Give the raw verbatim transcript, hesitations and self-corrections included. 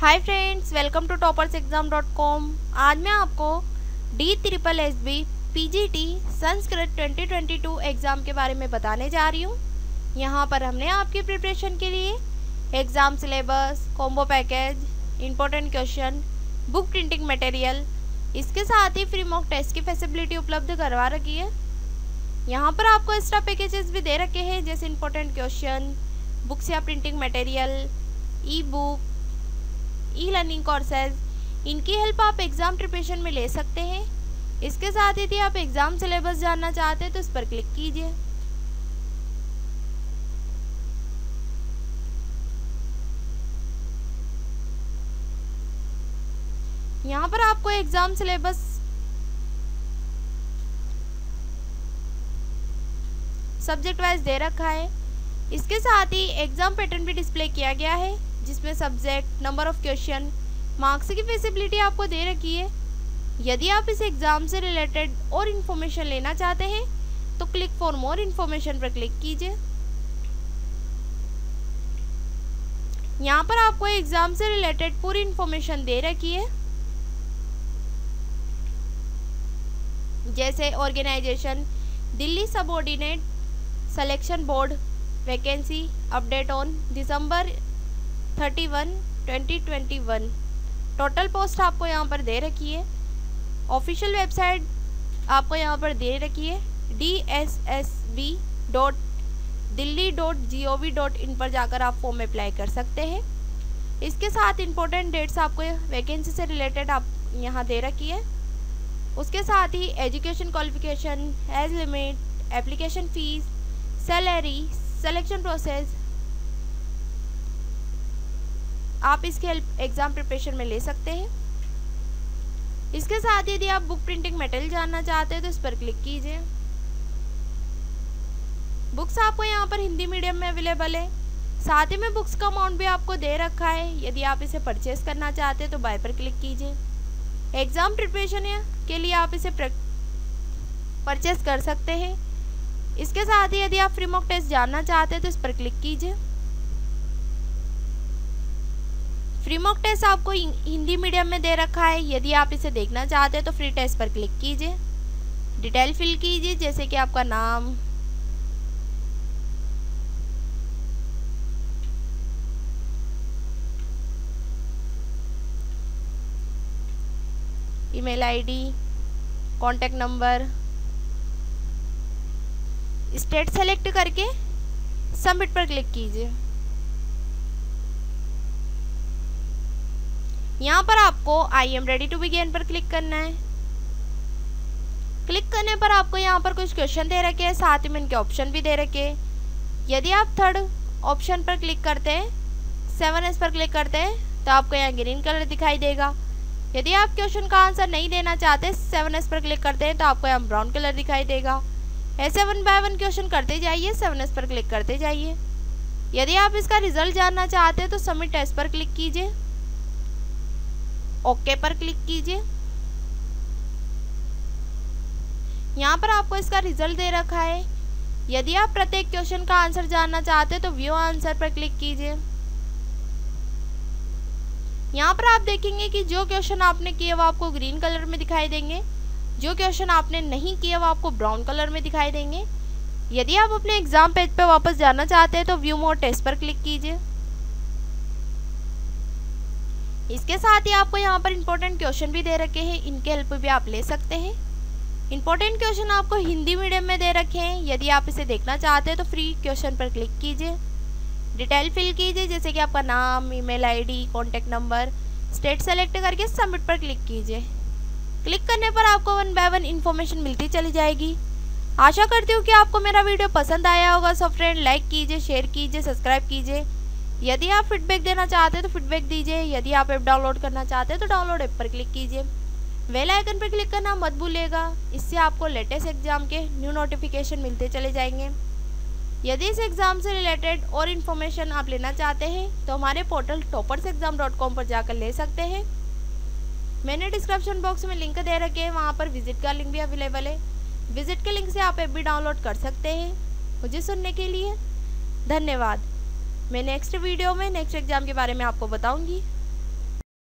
Hi friends, welcome to toppers exam dot com. आज मैं आपको D triple S B P G T Sanskrit twenty twenty two exam के बारे में बताने जा रही हूँ। यहाँ पर हमने आपकी प्रिपरेशन के लिए exam syllabus, combo package, important question, book printing material, इसके साथ ही फ्री मॉक टेस्ट की फैसिलिटी उपलब्ध करवा रखी है। यहाँ पर आपको एक्स्ट्रा पैकेजेस भी दे रखे हैं, जैसे इम्पोर्टेंट क्वेश्चन, बुक्स या प्रिंटिंग मटेरियल, ई बुक, ई लर्निंग कोर्सेज। इनकी हेल्प आप एग्ज़ाम प्रिपरेशन में ले सकते हैं। इसके साथ यदि आप एग्ज़ाम सिलेबस जानना चाहते हैं तो इस पर क्लिक कीजिए। यहाँ पर आपको एग्ज़ाम सिलेबस सब्जेक्ट वाइज दे रखा है। इसके साथ ही एग्ज़ाम पैटर्न भी डिस्प्ले किया गया है, जिसमें subject, number of question, marks की फैसिलिटी आपको दे रखी है। यदि आप इस एग्ज़ाम से रिलेटेड और इन्फॉर्मेशन लेना चाहते हैं तो क्लिक फॉर मोर इन्फॉर्मेशन पर क्लिक कीजिए। यहाँ पर आपको एग्ज़ाम से रिलेटेड पूरी इन्फॉर्मेशन दे रखी है, जैसे organisation, Delhi subordinate selection board, vacancy, update on December thirty one twenty twenty one, total post आपको यहाँ पर दे रखी है। ऑफिशियल वेबसाइट आपको यहाँ पर दे रखी है, D S S B dot Delhi dot G O V dot in पर जाकर आप फॉर्म अप्लाई कर सकते हैं। इसके साथ इम्पोर्टेंट डेट्स आपको वैकेंसी से रिलेटेड आप यहाँ दे रखी है। उसके साथ ही education qualification, age limit, application fees, salary, selection process, आप इसकी हेल्प एग्ज़ाम प्रिपरेशन में ले सकते हैं। इसके साथ यदि आप बुक प्रिंटिंग मटेरियल जानना चाहते हैं तो इस पर क्लिक कीजिए। बुक्स आपको यहाँ पर हिंदी मीडियम में अवेलेबल है, साथ ही में बुक्स का अमाउंट भी आपको दे रखा है। यदि आप इसे परचेस करना चाहते हैं तो बाय पर क्लिक कीजिए। एग्ज़ाम प्रिपरेशन के लिए आप इसे परचेस कर सकते हैं। इसके साथ ही यदि आप फ्री मॉक टेस्ट जानना चाहते हैं तो इस पर क्लिक कीजिए। फ्री मॉक टेस्ट आपको हिंदी मीडियम में दे रखा है, यदि आप इसे देखना चाहते हैं तो फ्री टेस्ट पर क्लिक कीजिए। डिटेल फिल कीजिए, जैसे कि आपका नाम, email ID, contact number, state select करके सबमिट पर क्लिक कीजिए। यहाँ पर आपको I am ready to begin पर क्लिक करना है। क्लिक करने पर आपको यहाँ पर कुछ क्वेश्चन दे रखे हैं, साथ ही में इनके ऑप्शन भी दे रखे हैं। यदि आप थर्ड ऑप्शन पर क्लिक करते हैं, सेवन एस पर क्लिक करते हैं तो आपको यहाँ ग्रीन कलर दिखाई देगा। यदि आप क्वेश्चन का आंसर नहीं देना चाहते, सेवन एस पर क्लिक करते हैं तो आपको यहाँ ब्राउन कलर दिखाई देगा। ऐसे वन बाय वन क्वेश्चन करते जाइए, सेवन एस पर क्लिक करते जाइए। यदि आप इसका रिजल्ट जानना चाहते हैं तो सबमिट टेस्ट पर क्लिक कीजिए, ओके पर क्लिक कीजिए। यहाँ पर आपको इसका रिजल्ट दे रखा है। यदि आप प्रत्येक क्वेश्चन का आंसर जानना चाहते हैं तो व्यू आंसर पर क्लिक कीजिए। यहाँ पर आप देखेंगे कि जो क्वेश्चन आपने किए वो आपको ग्रीन कलर में दिखाई देंगे, जो क्वेश्चन आपने नहीं किए वो आपको ब्राउन कलर में दिखाई देंगे। यदि आप अपने एग्जाम पेज पर वापस जाना चाहते हैं तो व्यू मोर टेस्ट पर क्लिक कीजिए। इसके साथ ही आपको यहाँ पर इम्पोर्टेंट क्वेश्चन भी दे रखे हैं, इनके हेल्प भी आप ले सकते हैं। इम्पोर्टेंट क्वेश्चन आपको हिंदी मीडियम में दे रखे हैं, यदि आप इसे देखना चाहते हैं तो फ्री क्वेश्चन पर क्लिक कीजिए। डिटेल फिल कीजिए, जैसे कि आपका नाम, email ID, contact number, state select करके सबमिट पर क्लिक कीजिए। क्लिक करने पर आपको वन बाय वन इन्फॉर्मेशन मिलती चली जाएगी। आशा करती हूँ कि आपको मेरा वीडियो पसंद आया होगा। सो फ्रेंड, लाइक कीजिए, शेयर कीजिए, सब्सक्राइब कीजिए। यदि आप फीडबैक देना चाहते हैं तो फीडबैक दीजिए। यदि आप ऐप डाउनलोड करना चाहते हैं तो डाउनलोड ऐप पर क्लिक कीजिए। बेल आइकन पर क्लिक करना मत भूलिएगा, इससे आपको लेटेस्ट एग्ज़ाम के न्यू नोटिफिकेशन मिलते चले जाएंगे। यदि इस एग्ज़ाम से रिलेटेड और इन्फॉर्मेशन आप लेना चाहते हैं तो हमारे portal toppers exam dot com पर जाकर ले सकते हैं। मैंने डिस्क्रिप्शन बॉक्स में लिंक दे रखे हैं, वहाँ पर विजिट का लिंक भी अवेलेबल है। विजिट के लिंक से आप ऐप भी डाउनलोड कर सकते हैं। मुझे सुनने के लिए धन्यवाद। मैं नेक्स्ट वीडियो में नेक्स्ट एग्ज़ाम के बारे में आपको बताऊंगी।